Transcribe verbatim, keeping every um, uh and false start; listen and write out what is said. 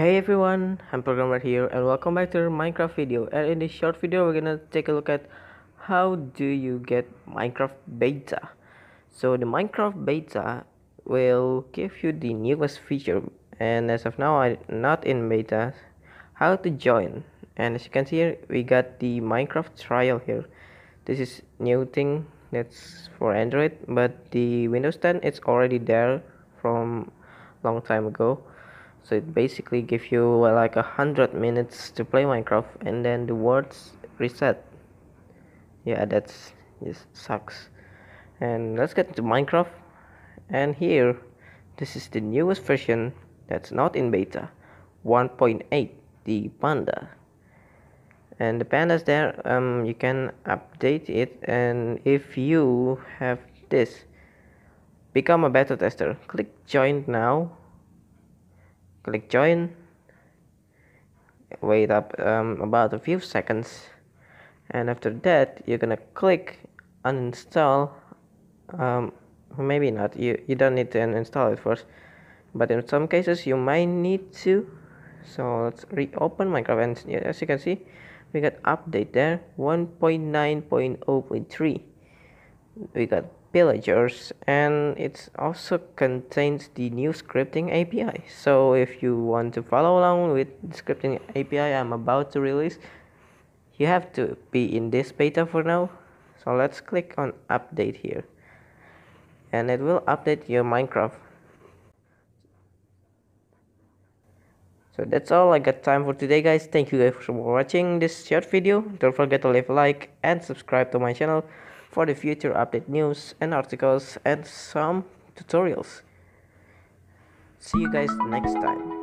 Hey everyone, I'm Programmer here and welcome back to our Minecraft video. And in this short video we're gonna take a look at how do you get Minecraft beta. So the Minecraft beta will give you the newest feature, and as of now I'm not in beta. How to join, and as you can see here we got the Minecraft trial here. This is new thing that's for Android, but the Windows ten it's already there from long time ago. So it basically gives you like a hundred minutes to play Minecraft, and then the words reset. Yeah, that's just sucks. And let's get into Minecraft. And here, this is the newest version that's not in beta, one point eight, the Panda. And the Panda's there. Um, you can update it, and if you have this, become a beta tester. Click join now. Click join, wait up um, about a few seconds, and after that you're gonna click uninstall. Um, maybe not, you, you don't need to uninstall it first, but in some cases you might need to. So let's reopen Minecraft, and as you can see we got update there, one point nine point zero point three. We got Pillagers, and it also contains the new scripting A P I. So if you want to follow along with the scripting A P I I'm about to release, you have to be in this beta for now. So let's click on update here, and it will update your Minecraft. So that's all I got time for today, guys. Thank you guys for watching this short video. Don't forget to leave a like and subscribe to my channel for the future update news and articles and some tutorials. See you guys next time.